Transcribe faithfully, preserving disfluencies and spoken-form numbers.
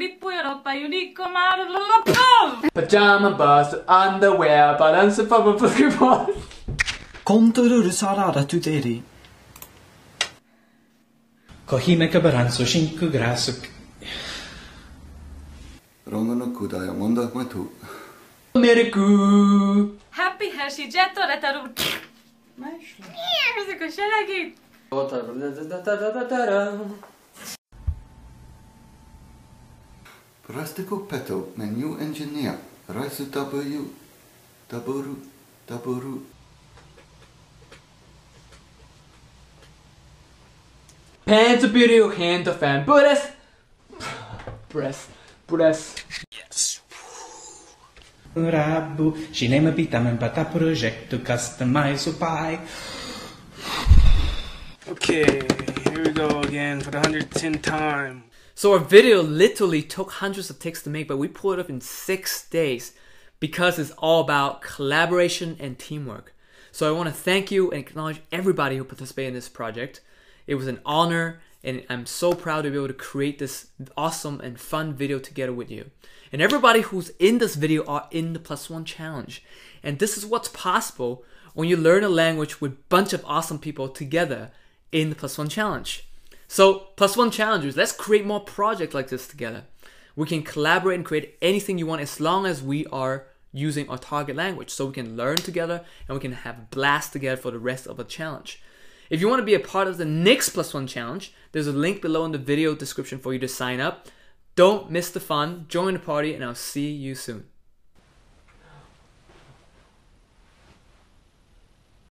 Li puedo pa' unicornar lo Pajama bust, underwear, balance for a basketball. Controlere sarà tuteri. Kohime cabaranzo, cinque grasso. Rongono kudai, amanda matu. Ameriku. Happy Hershey Jetto retaru. Ma è cosa che c'è laghi? Rastico Petal, menu engineer, Raisu W, Daboru, Daboru. Pants of beauty, hand of fan, Buddhist! Breath, breath. Yes. Rabu, Cinema Bitaman Bata Project to customize by. Okay, here we go again for the one hundred tenth time. So our video literally took hundreds of takes to make, but we pulled it up in six days because it's all about collaboration and teamwork. So I want to thank you and acknowledge everybody who participated in this project. It was an honor, and I'm so proud to be able to create this awesome and fun video together with you. And everybody who's in this video are in the Plus One Challenge. And this is what's possible when you learn a language with a bunch of awesome people together in the Plus One Challenge. So, Plus One Challengers, let's create more projects like this together. We can collaborate and create anything you want as long as we are using our target language. So we can learn together and we can have a blast together for the rest of the challenge. If you want to be a part of the next Plus One Challenge, there's a link below in the video description for you to sign up. Don't miss the fun, join the party, and I'll see you soon.